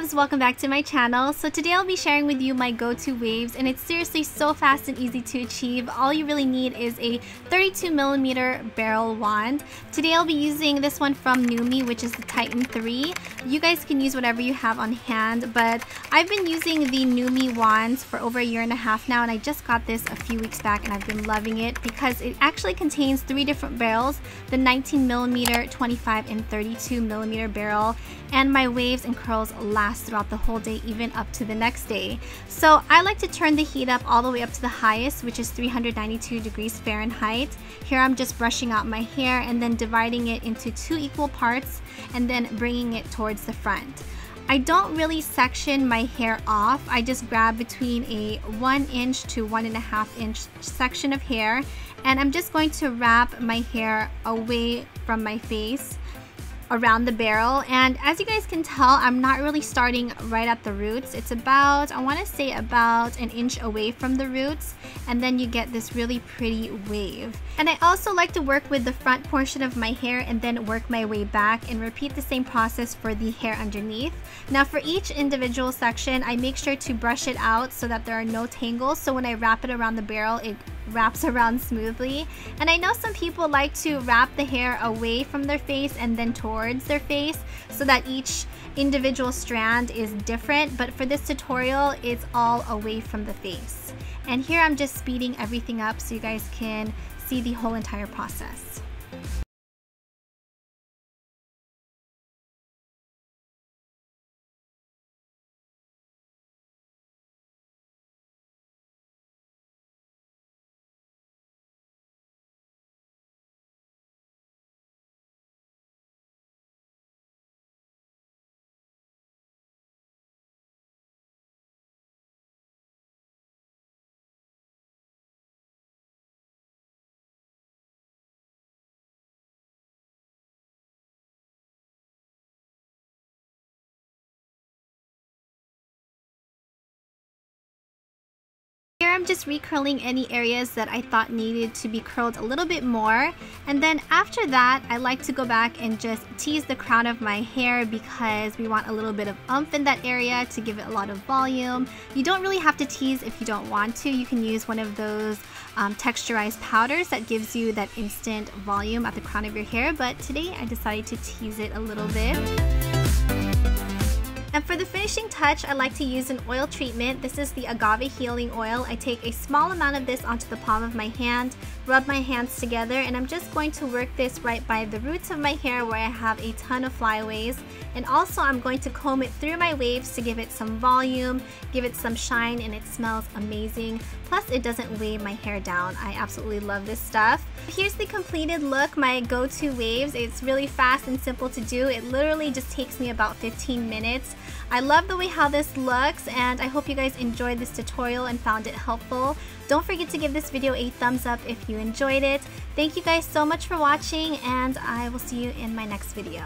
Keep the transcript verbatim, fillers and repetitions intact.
loves, welcome back to my channel. So today I'll be sharing with you my go-to waves, and it's seriously so fast and easy to achieve. All you really need is a thirty-two millimeter barrel wand. Today I'll be using this one from NuMe, which is the Titan three. You guys can use whatever you have on hand, but I've been using the NuMe wands for over a year and a half now, and I just got this a few weeks back and I've been loving it because it actually contains three different barrels, the nineteen millimeter, twenty-five, and thirty-two millimeter barrel, and my waves and curls last throughout the whole day, even up to the next day. So I like to turn the heat up all the way up to the highest, which is three hundred ninety-two degrees Fahrenheit. Here I'm just brushing out my hair and then dividing it into two equal parts and then bringing it towards the front. I don't really section my hair off. I just grab between a one inch to one and a half inch section of hair, and I'm just going to wrap my hair away from my face around the barrel. And as you guys can tell, I'm not really starting right at the roots. It's about, I want to say about an inch away from the roots, and then you get this really pretty wave. And I also like to work with the front portion of my hair and then work my way back and repeat the same process for the hair underneath. Now for each individual section, I make sure to brush it out so that there are no tangles, so when I wrap it around the barrel, it wraps around smoothly. And I know some people like to wrap the hair away from their face and then towards their face so that each individual strand is different, but for this tutorial it's all away from the face. And here I'm just speeding everything up so you guys can see the whole entire process. I'm just recurling any areas that I thought needed to be curled a little bit more, and then after that I like to go back and just tease the crown of my hair because we want a little bit of oomph in that area to give it a lot of volume. You don't really have to tease if you don't want to. You can use one of those um, texturized powders that gives you that instant volume at the crown of your hair, but today I decided to tease it a little bit. And for the finishing touch, I like to use an oil treatment. This is the Agave Healing Oil. I take a small amount of this onto the palm of my hand, rub my hands together, and I'm just going to work this right by the roots of my hair where I have a ton of flyaways. And also I'm going to comb it through my waves to give it some volume, give it some shine, and it smells amazing. Plus it doesn't weigh my hair down. I absolutely love this stuff. Here's the completed look, my go-to waves. It's really fast and simple to do. It literally just takes me about fifteen minutes. I love the way how this looks, and I hope you guys enjoyed this tutorial and found it helpful. Don't forget to give this video a thumbs up if you enjoyed it. Thank you guys so much for watching, and I will see you in my next video.